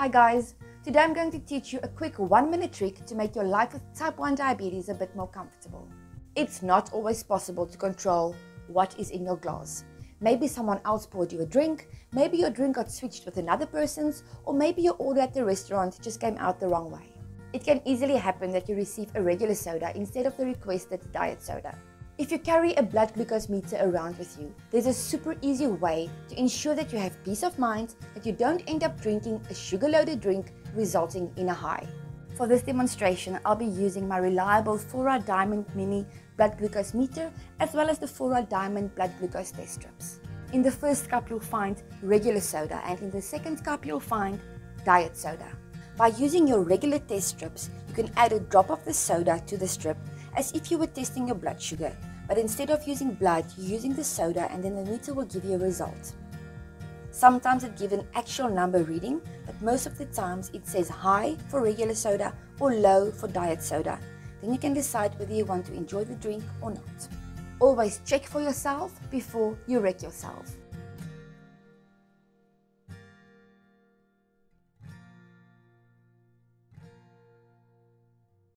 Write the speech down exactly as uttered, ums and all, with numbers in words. Hi guys, today I'm going to teach you a quick one minute trick to make your life with type one diabetes a bit more comfortable. It's not always possible to control what is in your glass. Maybe someone else poured you a drink, maybe your drink got switched with another person's, or maybe your order at the restaurant just came out the wrong way. It can easily happen that you receive a regular soda instead of the requested diet soda. If you carry a blood glucose meter around with you, there's a super easy way to ensure that you have peace of mind, that you don't end up drinking a sugar-loaded drink resulting in a high. For this demonstration, I'll be using my reliable Fora Diamond Mini blood glucose meter as well as the Fora Diamond blood glucose test strips. In the first cup you'll find regular soda and in the second cup you'll find diet soda. By using your regular test strips, you can add a drop of the soda to the strip as if you were testing your blood sugar, but instead of using blood, you're using the soda and then the meter will give you a result. Sometimes it gives an actual number reading, but most of the times it says high for regular soda or low for diet soda. Then you can decide whether you want to enjoy the drink or not. Always check for yourself before you wreck yourself.